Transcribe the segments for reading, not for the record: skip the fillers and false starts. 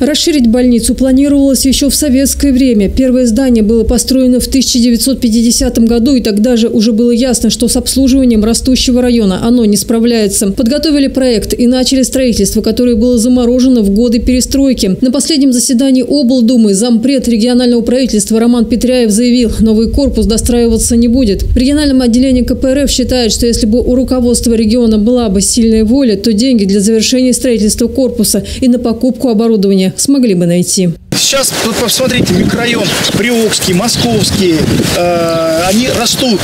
Расширить больницу планировалось еще в советское время. Первое здание было построено в 1950 году, и тогда же уже было ясно, что с обслуживанием растущего района оно не справляется. Подготовили проект и начали строительство, которое было заморожено в годы перестройки. На последнем заседании облдумы зампред регионального правительства Роман Петряев заявил, новый корпус достраиваться не будет. Региональное отделение КПРФ считает, что если бы у руководства региона была бы сильная воля, то деньги для завершения строительства корпуса и на покупку оборудования смогли бы найти. Сейчас тут посмотрите, микрорайон Приокский, Московский, они растут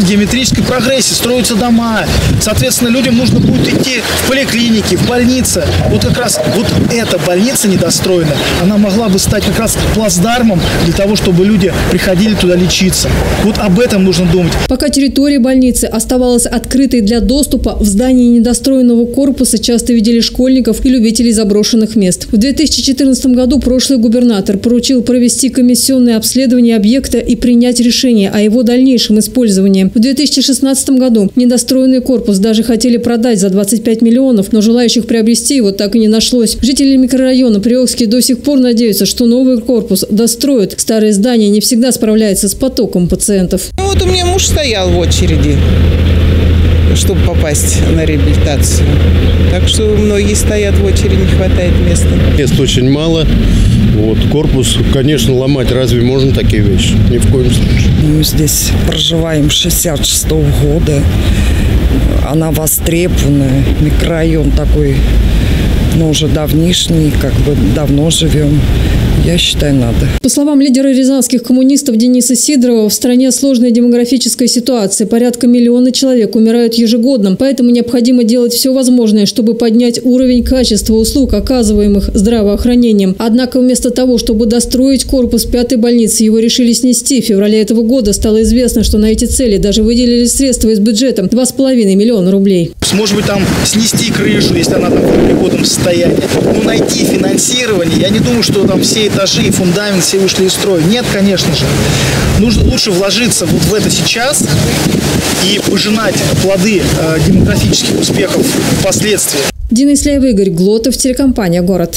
в геометрической прогрессии, строятся дома. Соответственно, людям нужно будет идти в поликлиники, в больницы. Вот как раз вот эта больница недостроена, она могла бы стать как раз плацдармом для того, чтобы люди приходили туда лечиться. Вот об этом нужно думать. Пока территория больницы оставалась открытой для доступа, в здании недостроенного корпуса часто видели школьников и любителей заброшенных мест. В 2014 году прошлый губернатор поручил провести комиссионное обследование объекта и принять решение о его дальнейшем использовании. В 2016 году недостроенный корпус даже хотели продать за 25 миллионов, но желающих приобрести его так и не нашлось. Жители микрорайона Приокский до сих пор надеются, что новый корпус достроят. Старые здания не всегда справляются с потоком пациентов. Вот у меня муж стоял в очереди, чтобы попасть на реабилитацию. Так что многие стоят в очереди, не хватает места. Мест очень мало. Вот, корпус, конечно, ломать разве можно такие вещи? Ни в коем случае. Мы здесь проживаем с 66-го года. Она востребованная. Микрорайон такой, но уже давнишний, как бы давно живем. Я считаю, надо. По словам лидера рязанских коммунистов Дениса Сидорова, в стране сложная демографическая ситуация. Порядка миллиона человек умирают ежегодно. Поэтому необходимо делать все возможное, чтобы поднять уровень качества услуг, оказываемых здравоохранением. Однако вместо того, чтобы достроить корпус 5-й больницы, его решили снести. В феврале этого года стало известно, что на эти цели даже выделили средства из бюджета – 2,5 миллиона рублей. Может быть, там снести крышу, если она там в пригодном состоянии. Но найти финансирование, я не думаю, что там все этажи и фундамент все вышли из строя. Нет, конечно же. Нужно лучше вложиться вот в это сейчас и пожинать плоды демографических успехов впоследствии. Денис Леев, Игорь Глотов, телекомпания «Город».